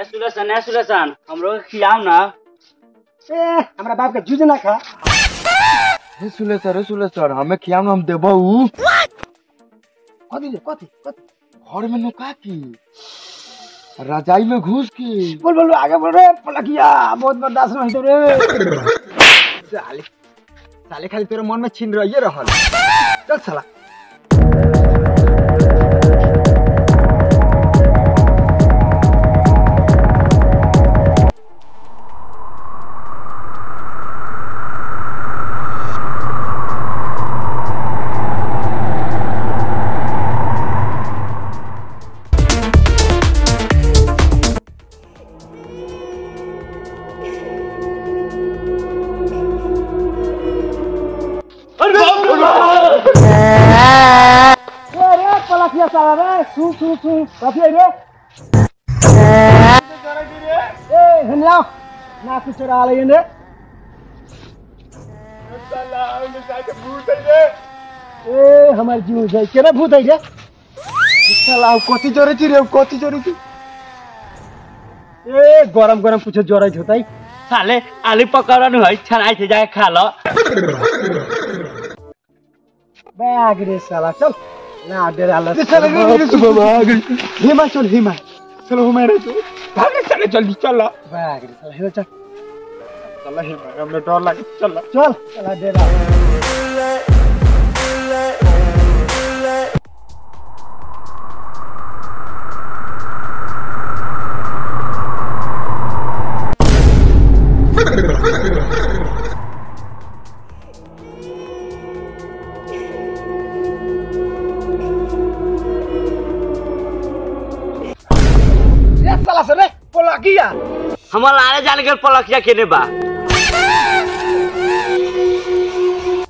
ए solution हमरो खियाओ ना। ए हमरा बाप के जूझ ना खा। सुलेशन हमें खियाओ ना हम देबो उ। कथि कथि घर में नुका की रजाई में घुस की बोल बोल आगे बोल रे पलकिया बहुत बर्दाश्त नहीं रे। साले साले खाली तेरे मन में छीन रहिए रहल। चल साला हमारे जीव जाए केना भूत है कथी जोड़े छी रे कथी जोड़े छी। ए गरम गरम कुछ जोड़े होता साले आलू पकौड़ा न है छनाई से जाके खा लो बैग रे साला। चल ना डरा ला चल हिमा चलो हमारे तो भाग चले जल्दी चल बैग रे साला हिमा चल चल हिमा हमने डर लग चल चल चला डरा। हमारा आने जाने के पलकिया केने बा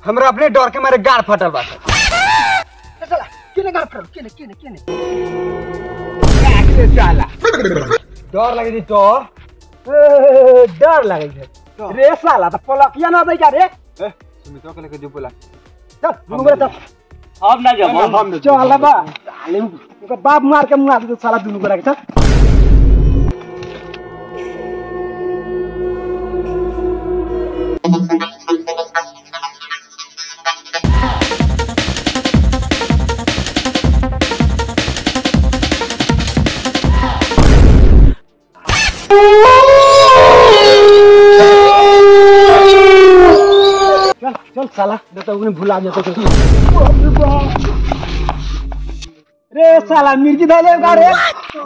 हमरा अपने डर के मारे गाड़ फटल बा। चला केने गाड़ फटल केने केने केने कैसे चला डर लगे तो डर लगे रे साला तो पलकिया ना दे का रे सुमित्रा के लेके जो बोला। चल मुंगरे चल अब ना जा हम चल बा साले का बाप मार के मार दे साला दुनु करा के। चल चल साला तो भुला जाता रे साला मिर्गी धैले रे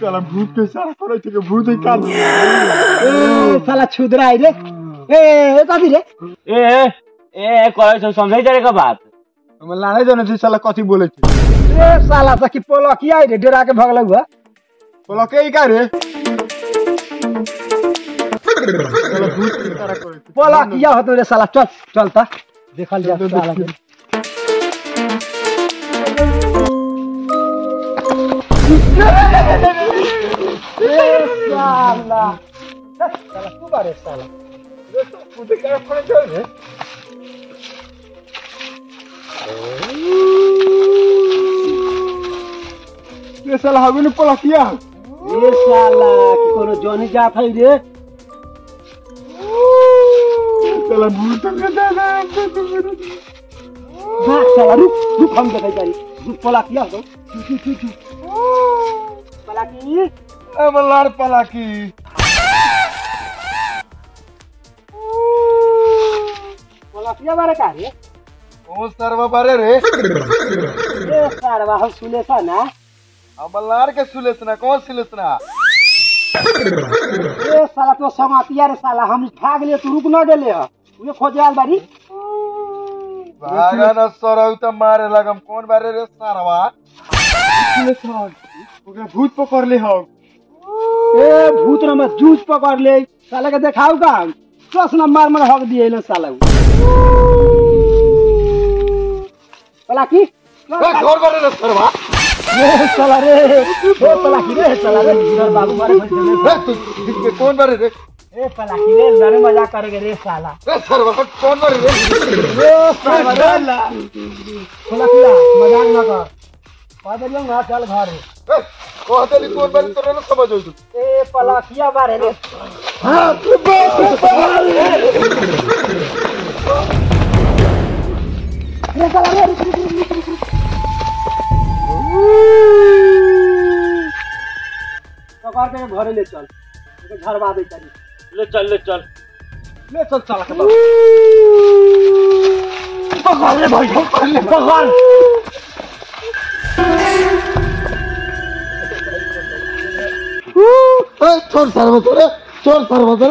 साला भूत के सारा पड़े थे के भूत ही काट ए साला छुदरा आई रे ए कथी रे ए ए कोई तो समझै जारे का बात हम लाने जने छी साला कथी बोले छी रे साला त की पलकिया आई रे डरा के भगला हुआ पलके ई का रे बोला किया हो तो साला चल चलता देखल जा साला साला साला ये साला हवे ने बोला किया ये साला की कोनो जॉनी जात है रे साला भूत के दादा हां साला रुक हम दे जाई रुक पलाकिया हो पलाकी ए मलाड़ पलाकी पलाकिया बारे का रे ओ सरवा बारे रे ए सरवा हम सुलेसा ना अब मलाड़ के सुलेसना कौन सुलेसना ए साला तो समातिया रे साला हम ठाग ले तू रुक ना देले उहे खोजाल बारी भागा ना सरौ त मारे लगम कौन बारे रे सारवा सुलेसन ओके भूत पकड़ ले हम ए भूत न मत जूझ पकड़ ले साला के देखाऊ का चश्मा मार मार हक दिए ले साला पलाकी ए छोड़ बारे रे सरवा ये साला रे ओ पलाकी रे साला रे इधर बाबू मारे भज तू के कौन बारे रे ए पलाकी रे डरे मजाक करे रे साला ए सरवा कौन बारे रे ओ सरवा ला पलाकी मजाक ना कर पा दे लूंगा चल घर रे। कहतली तोर बारे तोरे न समझ होई ए पलाकिया बारे रे हां तू बाप रे चला रे सवार पे घरे ले चल घर बादे चली ले चल चला के पकड़ ले भाई पकड़ छोड़ छोड़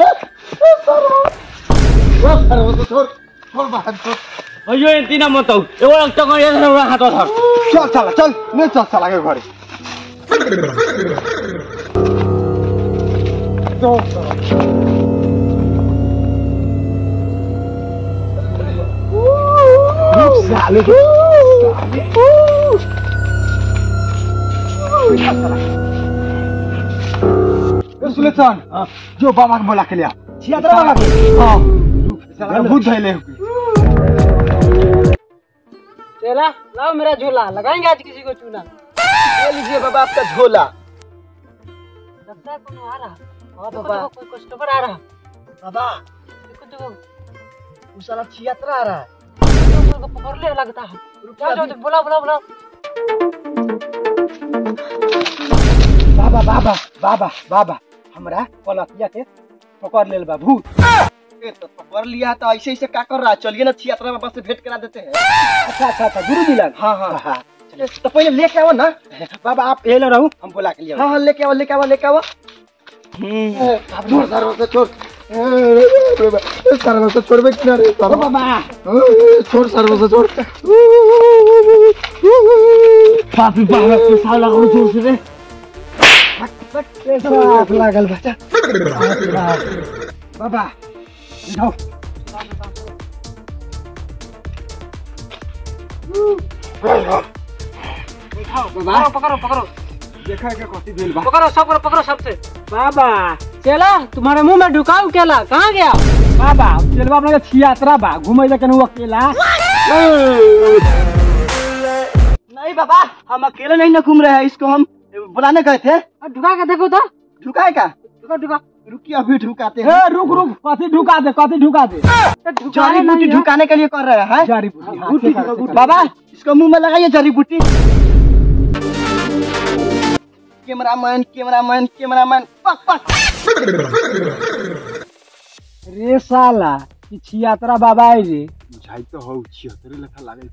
सुलेचन जो बाबा बोला के लिया छियात्रा वाला हां भूत है ले चला लाओ मेरा झोला लगाएंगे आज किसी को चूना ले लीजिए बाबा आपका झोला लगता है कौन आ रहा हां बाबा कोई कस्टमर आ रहा बाबा देखो देखो वो साला छियात्रा आ रहा है उसको पकड़ ले लगता है रुक जा बोला बोला बोला बाबा बाबा बाबा बाबा हमरा पलकिया के पकड़ लेल बा भूत ए तो पकड़ लिया तो ऐसे ऐसे का कर रहा चलिए ना छियात्रा बाबा से भेंट करा देते हैं अच्छा गुरु मिलन हां चलिए तो पहले लेके आओ ना बाबा आप ये लो रहू हम बुला के लिया हां लेके आओ अब छोड़ बे किना रे बाबा छोड़ काफी बाहर से साला को जोर से रे लागल बच्चा बाबा जाओ बाबा पकड़ो देखा क्या कॉफी भेल बा पकड़ो सबसे बाबा चला तुम्हारे मुंह में ढुकाऊ केला कहां गया बाबा चलवा अपना छियात्रा बा घुमई ले केनू अकेला नहीं बाबा हम अकेले नहीं ना घूम रहे हैं इसको हम बुलाने गए थे ढुका के देखो तो ढुकाएगा ढुका रुकिए अभी ढुकाते हैं रुक कथी ढुका दे जड़ी बूटी ढुकाने के लिए कर रहा है जड़ी बूटी बाबा इसको मुंह में लगाइए जड़ी बूटी कैमरामैन पक रे साला छियात्रा बाबा आई रे बुझाई तो हो छियात्रे लखा लागे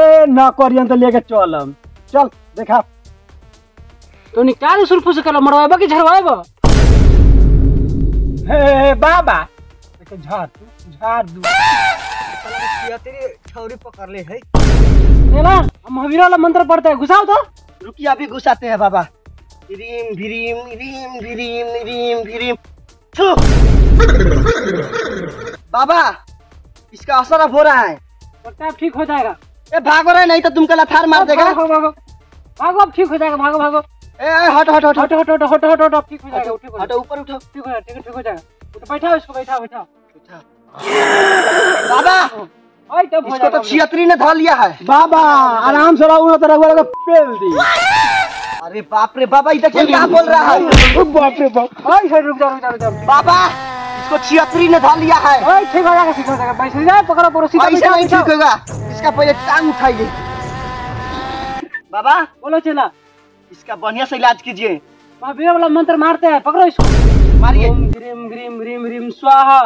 ए ना करियन तो लेके चलम चल देखा तो निकाल सुरफू से कल मरवाएबा कि झरवाएबा हे बाबा के झाड़ दू साला तेरी छौरी पकड़ ले है चला हम महावीर वाला मंत्र पढ़ते हैं घुसाओ तो रुकिया भी घुसाते हैं बाबा रीम भीम रीम भीम रीम भीम छू बाबा इसका असर अब हो रहा है लगता है ठीक हो जाएगा ए भागो रे नहीं तो तुमको लथार मार देगा भागो अब ठीक हो जाएगा भागो ए हट ठीक हो जाएगा उठो हट ऊपर उठो ठीक हो जाएगा उठो बैठाओ इसको बैठाओ बाबा ओए तो इसको तो छियात्री ने धर लिया है बाबा आराम से रहो ना तो रगवा को फेल दी अरे बाप रे बाबा इधर क्या बोल रहा है बाप रे बाप ओए रुक जा बाबा इसको छियात्री ने धर लिया है ओए ठीक हो जाएगा बैठ जा पकड़ो पड़ोसी तो नहीं ठीक होगा इसका पहले टांग उठाइए बाबा बोलो चला इसका बढ़िया से इलाज कीजिए महावीर वाला मंत्र मारते हैं पकड़ो इसको मारिए ग्रीम ग्रीम रीम रीम स्वाहा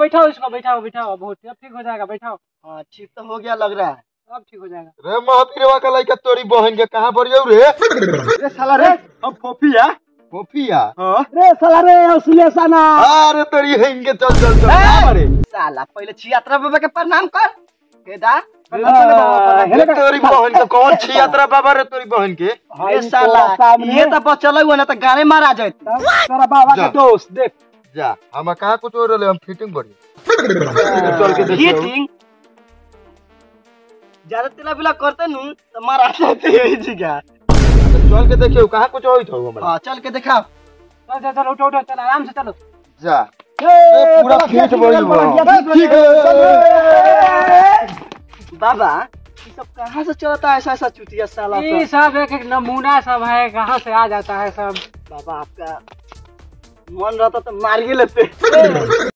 बैठाओ इसको बैठाओ बहुत ठीक हो जाएगा बैठाओ हां ठीक तो हो गया लग रहा है अब ठीक हो जाएगा रे महावीरवा का लइका तोरी बहन के कहां बरियौ रे रे साला रे हम फोफिया हां रे साला रे सुलेसाना अरे तोरी हेंगे चल अरे साला पहले छियात्रा बाबा के प्रणाम कर केदा हेले तोरी बहन के कौन छियात्रा बाबा रे तोरी बहन के ए साला ये त बचल हुआ ना त गाने मारा जाए तोरा बाबा के दोस्त देख जा हम कहां कुछ और ले हम फिटिंग बढ़िया चल के देखिए फिटिंग ज्यादा तिला बिला करते नु त मारा जाते यही जगह चल के देखियो कहां कुछ होई तो हमरा हां चल के देखा चल उठो चल आराम से चलो जा पूरा खेत बढ़िया ठीक है बाबा सब कहाँ से चलता है ऐसा ऐसा चुतिया साला ये सब एक एक नमूना सब है, कहाँ से आ जाता है सब। बाबा आपका मन रहता तो मार ही लेते।